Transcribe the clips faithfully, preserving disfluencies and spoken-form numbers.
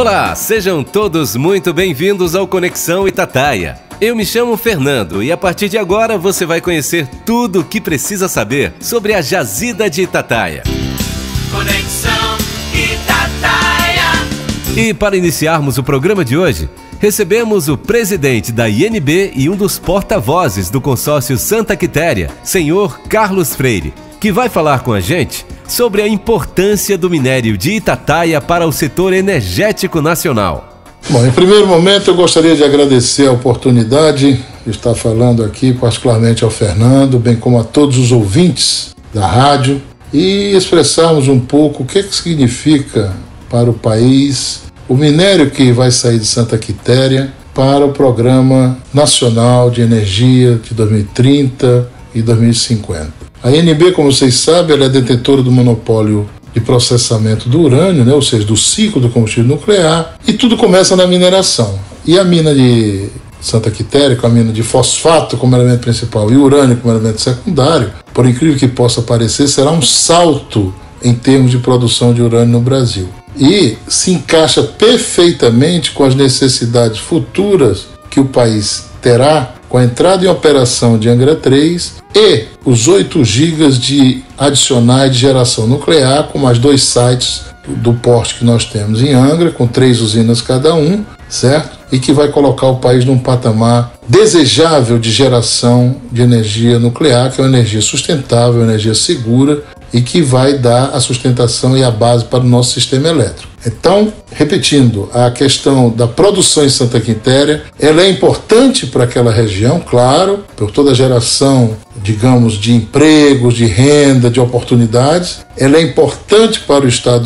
Olá, sejam todos muito bem-vindos ao Conexão Itataia. Eu me chamo Fernando e a partir de agora você vai conhecer tudo o que precisa saber sobre a jazida de Itataia. Conexão Itataia. E para iniciarmos o programa de hoje, recebemos o presidente da I N B e um dos porta-vozes do consórcio Santa Quitéria, senhor Carlos Freire, que vai falar com a gente sobre a importância do minério de Itataia para o setor energético nacional. Bom, em primeiro momento eu gostaria de agradecer a oportunidade de estar falando aqui, particularmente ao Fernando, bem como a todos os ouvintes da rádio, e expressarmos um pouco o que significa para o país o minério que vai sair de Santa Quitéria para o Programa Nacional de Energia de dois mil e trinta e dois mil e cinquenta. A I N B, como vocês sabem, ela é detentora do monopólio de processamento do urânio, né? Ou seja, do ciclo do combustível nuclear, e tudo começa na mineração. E a mina de Santa Quitéria, com a mina de fosfato como elemento principal e urânio como elemento secundário, por incrível que possa parecer, será um salto em termos de produção de urânio no Brasil. E se encaixa perfeitamente com as necessidades futuras que o país terá com a entrada em operação de Angra três e os oito gigas de adicionais de geração nuclear, com mais dois sites do porte que nós temos em Angra, com três usinas cada um, certo? E que vai colocar o país num patamar desejável de geração de energia nuclear, que é uma energia sustentável, uma energia segura, e que vai dar a sustentação e a base para o nosso sistema elétrico. Então, repetindo, a questão da produção em Santa Quitéria, ela é importante para aquela região, claro, por toda a geração, digamos, de empregos, de renda, de oportunidades. Ela é importante para o estado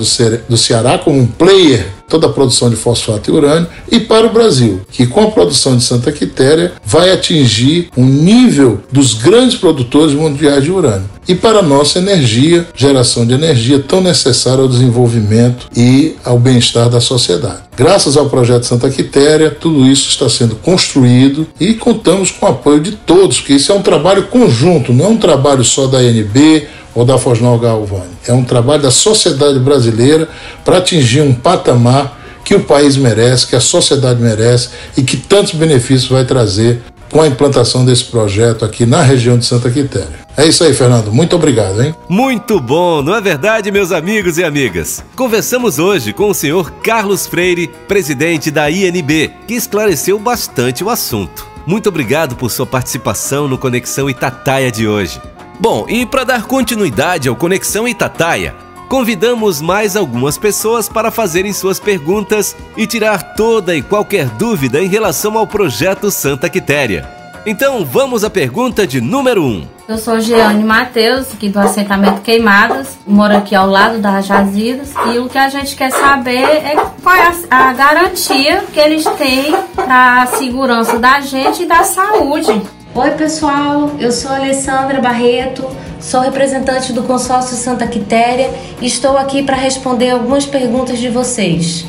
do Ceará como um player, toda a produção de fosfato e urânio, e para o Brasil, que com a produção de Santa Quitéria vai atingir um nível dos grandes produtores mundiais de urânio. E para a nossa energia, geração de energia tão necessária ao desenvolvimento e ao bem-estar da sociedade. Graças ao projeto Santa Quitéria, tudo isso está sendo construído e contamos com o apoio de todos, porque isso é um trabalho conjunto, não é um trabalho só da I N B ou da Fosnor Galvani. É um trabalho da sociedade brasileira para atingir um patamar que o país merece, que a sociedade merece e que tantos benefícios vai trazer com a implantação desse projeto aqui na região de Santa Quitéria. É isso aí, Fernando. Muito obrigado, hein? Muito bom, não é verdade, meus amigos e amigas? Conversamos hoje com o senhor Carlos Freire, presidente da I N B, que esclareceu bastante o assunto. Muito obrigado por sua participação no Conexão Itataia de hoje. Bom, e para dar continuidade ao Conexão Itataia, convidamos mais algumas pessoas para fazerem suas perguntas e tirar toda e qualquer dúvida em relação ao projeto Santa Quitéria. Então vamos à pergunta de número um. Eu sou Geane Mateus, aqui do assentamento Queimadas, moro aqui ao lado das jazidas, e o que a gente quer saber é qual é a garantia que eles têm para a segurança da gente e da saúde. Oi pessoal, eu sou Alessandra Barreto, sou representante do consórcio Santa Quitéria e estou aqui para responder algumas perguntas de vocês.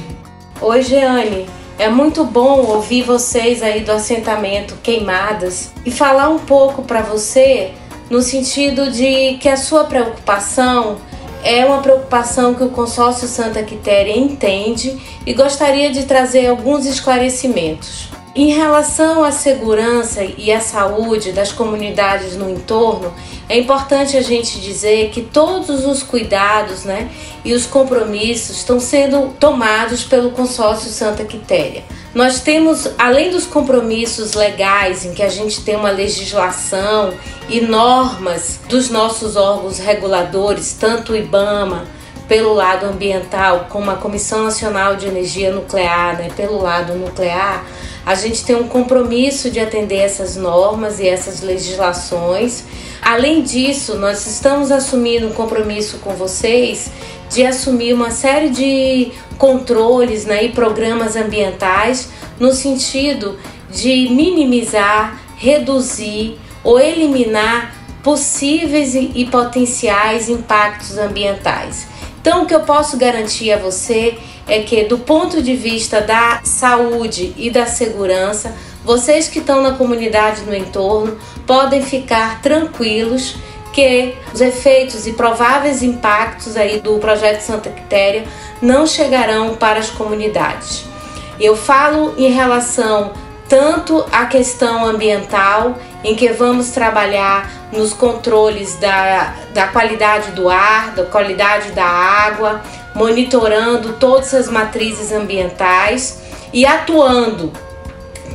Oi Geane, é muito bom ouvir vocês aí do assentamento Queimadas e falar um pouco para você no sentido de que a sua preocupação é uma preocupação que o consórcio Santa Quitéria entende e gostaria de trazer alguns esclarecimentos. Em relação à segurança e à saúde das comunidades no entorno, é importante a gente dizer que todos os cuidados, né, e os compromissos estão sendo tomados pelo consórcio Santa Quitéria. Nós temos, além dos compromissos legais, em que a gente tem uma legislação e normas dos nossos órgãos reguladores, tanto o IBAMA, pelo lado ambiental, como a Comissão Nacional de Energia Nuclear, né, pelo lado nuclear, a gente tem um compromisso de atender essas normas e essas legislações. Além disso, nós estamos assumindo um compromisso com vocês de assumir uma série de controles, né, e programas ambientais no sentido de minimizar, reduzir ou eliminar possíveis e potenciais impactos ambientais. Então, o que eu posso garantir a você é que, do ponto de vista da saúde e da segurança, vocês que estão na comunidade no entorno podem ficar tranquilos que os efeitos e prováveis impactos aí do projeto Santa Quitéria não chegarão para as comunidades. Eu falo em relação tanto à questão ambiental, em que vamos trabalhar nos controles da, da qualidade do ar, da qualidade da água, monitorando todas as matrizes ambientais e atuando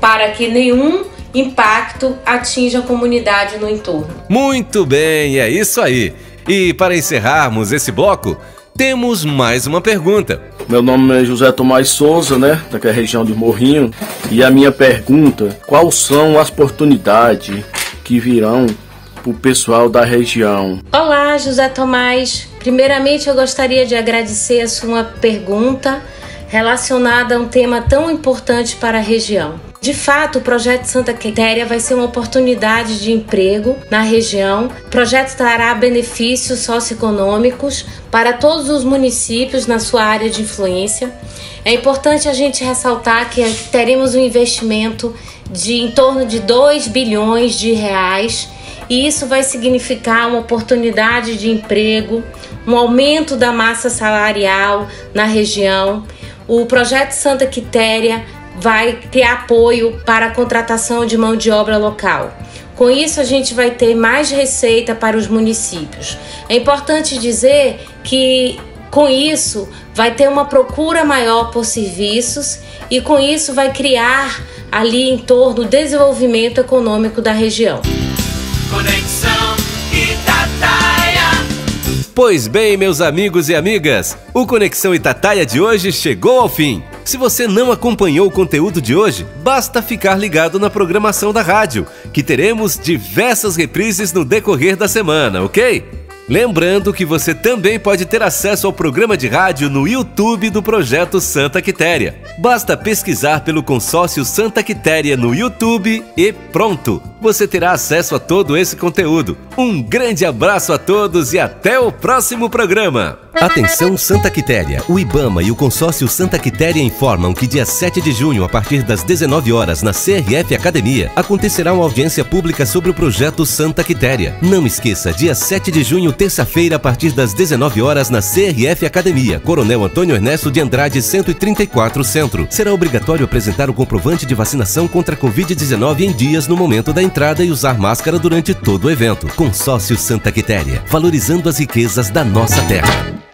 para que nenhum impacto atinja a comunidade no entorno. Muito bem, é isso aí. E para encerrarmos esse bloco, temos mais uma pergunta. Meu nome é José Tomás Souza, né, daquela região de Morrinho. E a minha pergunta, quais são as oportunidades que virão para o pessoal da região? Olá, José Tomás. Primeiramente, eu gostaria de agradecer a sua pergunta relacionada a um tema tão importante para a região. De fato, o projeto Santa Quitéria vai ser uma oportunidade de emprego na região. O projeto trará benefícios socioeconômicos para todos os municípios na sua área de influência. É importante a gente ressaltar que teremos um investimento de em torno de dois bilhões de reais, e isso vai significar uma oportunidade de emprego, um aumento da massa salarial na região. O projeto Santa Quitéria vai ter apoio para a contratação de mão de obra local. Com isso, a gente vai ter mais receita para os municípios. É importante dizer que, com isso, vai ter uma procura maior por serviços e, com isso, vai criar ali em torno o desenvolvimento econômico da região. Conexão Itataia. Pois bem, meus amigos e amigas, o Conexão Itataia de hoje chegou ao fim. Se você não acompanhou o conteúdo de hoje, basta ficar ligado na programação da rádio, que teremos diversas reprises no decorrer da semana, ok? Lembrando que você também pode ter acesso ao programa de rádio no YouTube do Projeto Santa Quitéria. Basta pesquisar pelo consórcio Santa Quitéria no YouTube e pronto! Você terá acesso a todo esse conteúdo. Um grande abraço a todos e até o próximo programa! Atenção Santa Quitéria! O IBAMA e o consórcio Santa Quitéria informam que dia sete de junho, a partir das dezenove horas, na C R F Academia, acontecerá uma audiência pública sobre o Projeto Santa Quitéria. Não esqueça, dia sete de junho, terça-feira, a partir das dezenove horas, na C R F Academia, Coronel Antônio Ernesto de Andrade, cento e trinta e quatro, Centro. Será obrigatório apresentar o comprovante de vacinação contra a Covid dezenove em dias no momento da entrada e usar máscara durante todo o evento. Consórcio Santa Quitéria, valorizando as riquezas da nossa terra.